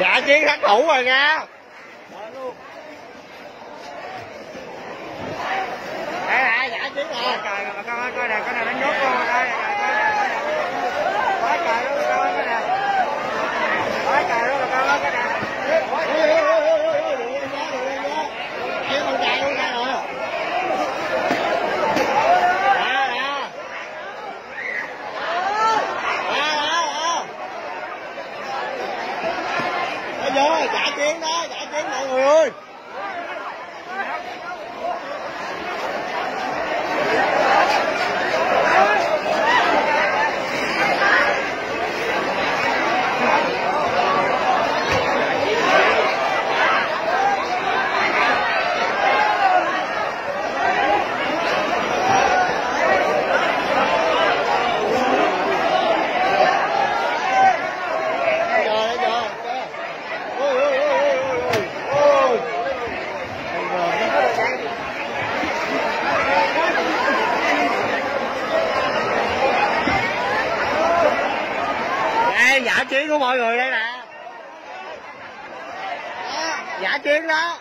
Giã Chiến thắng thủ rồi nha. Đây này, Giã Chiến nè. Trời ơi, coi nè, nó nhốt con rồi đây. Giã Chiến đó, Giã Chiến mọi người ơi. Giã Chiến của mọi người đây nè. Giã Chiến đó.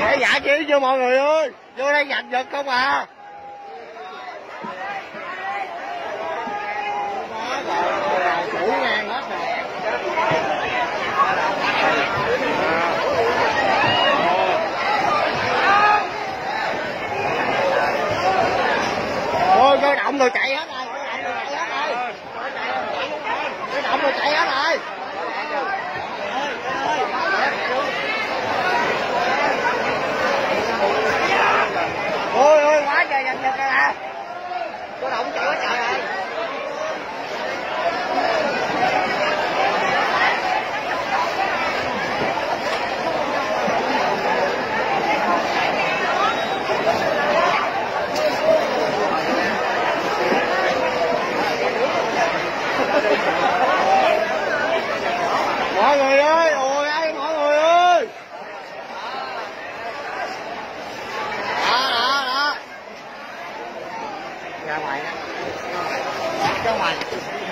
Để Giã Chiến cho mọi người ơi. Vô đây giành giật không à. Tôi động rồi chạy hết rồi, tôi động rồi chạy hết rồi. Ôi ôi quá trời giành giật rồi nè, tôi động chạy quá trời rồi. Mọi người ơi, ôi ấy mọi người ơi. Đó. Ra ngoài nè. Ra ngoài.